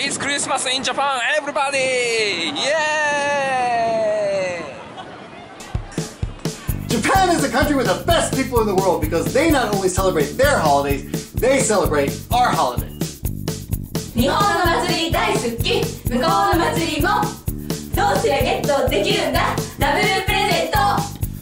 It's Christmas in Japan, everybody! Yay! Japan is the country with the best people in the world because they not only celebrate their holidays, they celebrate our holidays. Nihon no Matsuri 大好き。向こうの祭りもどうすりゃゲットできるんだ。ダブルプレゼント。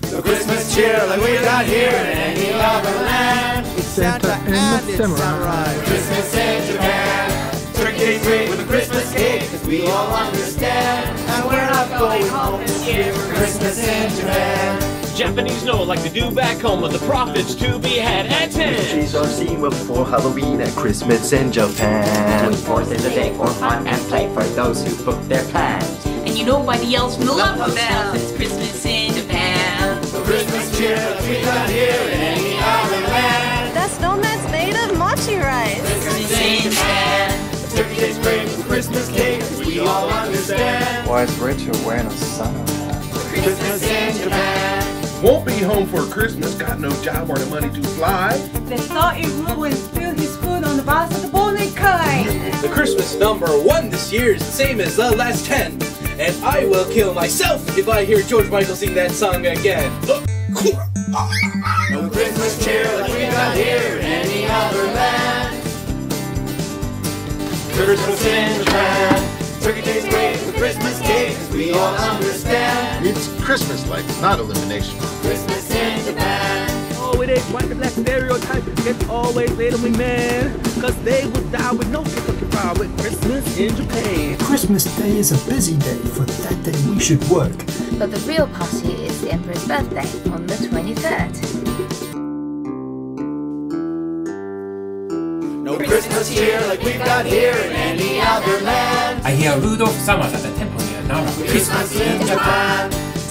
The Christmas cheer like we got here in any other land. It's Santa and the Samurai. Christmas in Japan. Turkey's great with a Christmas cake, 'cause we all understand. And we're not going home this year for Christmas in Japan. Japanese know like to do back home with the profits to be had at 10. Trees are seen before Halloween at Christmas in Japan. 24th is a day for fun and play for those who book their plans. And you know nobody else will love about this Christmas in Japan. The Christmas cheer that we got here in any other land. That's known that's made of mochi rice. Christmas in Japan. Turkey is great for Christmas cake, we all understand. Why is Rachel wearing a sunblock? Christmas in Japan. Won't be home for Christmas, got no job or the money to fly. The thought it would when spill his food on the box of the Bonnie Kai. The Christmas number 1 this year is the same as the last 10. And I will kill myself if I hear George Michael sing that song again. No Christmas cheer like we got here in any other land. Christmas in Japan. Turkey tastes great for Christmas cake, 'cause we all understand. It's Christmas like, not elimination. Christmas in Japan. Oh, it ain't white and black stereotype. It's always made of me, man. 'Cause they would die with no fucking problem with Christmas in Japan. Christmas Day is a busy day, for that day we should work. But the real party is the Emperor's birthday on the 23rd. No Christmas cheer like we've got here in any other land. I hear Rudolph-sama at the temple near Nara. Christmas in Japan.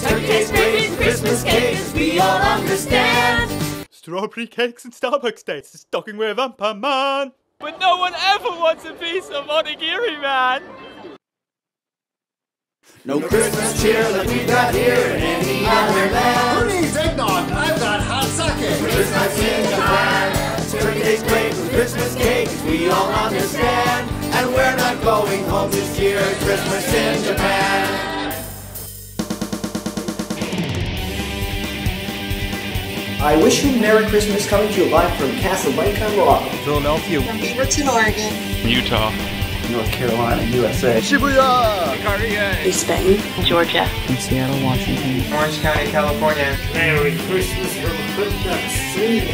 Turkey's great Christmas cakes, we all understand. Strawberry cakes and Starbucks dates, stocking with Umpa Man. But no one ever wants a piece of Onigiri Man. No Christmas cheer like we've got here in any other land. Who needs eggnog? I've got hot sake. Christmas in Japan. Turkey tastes great with Christmas cake, we all understand. And we're not going home this year, Christmas in Japan. I wish you Merry Christmas, coming to you live from Castle Lake on Rock, Philadelphia, from Beaverton, Oregon, Utah, North Carolina, USA, Shibuya, Korea, East Spain, Georgia, in Seattle, Washington, Orange County, California. Merry Christmas from Christmas City,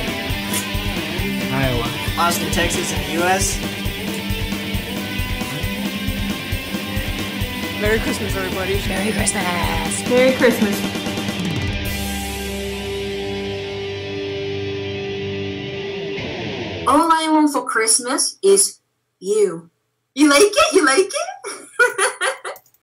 Iowa, Austin, Texas, in the U.S. Merry Christmas, everybody. Merry Christmas. Merry Christmas. All I want for Christmas is you. You like it? You like it?